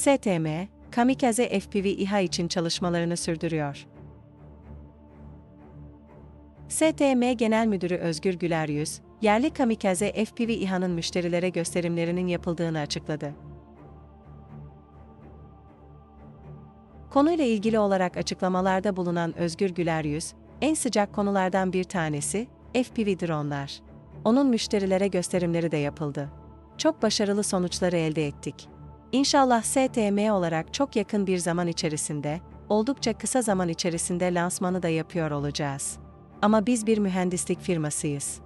STM, Kamikaze FPV İHA için çalışmalarını sürdürüyor. STM Genel Müdürü Özgür Güleryüz, yerli Kamikaze FPV İHA'nın müşterilere gösterimlerinin yapıldığını açıkladı. Konuyla ilgili olarak açıklamalarda bulunan Özgür Güleryüz, en sıcak konulardan bir tanesi FPV dronlar. Onun müşterilere gösterimleri de yapıldı. Çok başarılı sonuçları elde ettik. İnşallah STM olarak çok yakın bir zaman içerisinde, oldukça kısa zaman içerisinde lansmanı da yapıyor olacağız. Ama biz bir mühendislik firmasıyız.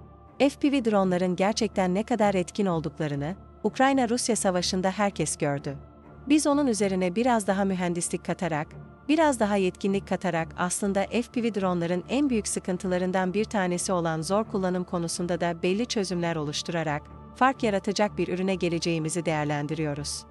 FPV dronların gerçekten ne kadar etkin olduklarını, Ukrayna-Rusya savaşında herkes gördü. Biz onun üzerine biraz daha mühendislik katarak, biraz daha yetkinlik katarak aslında FPV dronların en büyük sıkıntılarından bir tanesi olan zor kullanım konusunda da belli çözümler oluşturarak, fark yaratacak bir ürüne geleceğimizi değerlendiriyoruz.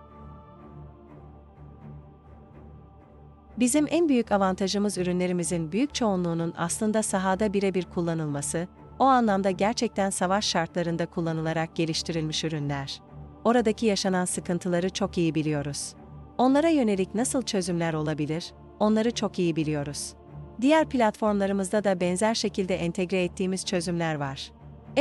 Bizim en büyük avantajımız ürünlerimizin büyük çoğunluğunun aslında sahada birebir kullanılması, o anlamda gerçekten savaş şartlarında kullanılarak geliştirilmiş ürünler. Oradaki yaşanan sıkıntıları çok iyi biliyoruz. Onlara yönelik nasıl çözümler olabilir, onları çok iyi biliyoruz. Diğer platformlarımızda da benzer şekilde entegre ettiğimiz çözümler var.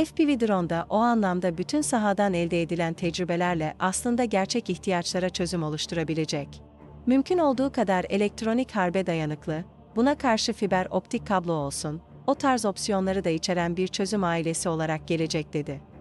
FPV drone'da o anlamda bütün sahadan elde edilen tecrübelerle aslında gerçek ihtiyaçlara çözüm oluşturabilecek. Mümkün olduğu kadar elektronik harbe dayanıklı, buna karşı fiber optik kablo olsun, o tarz opsiyonları da içeren bir çözüm ailesi olarak gelecek dedi.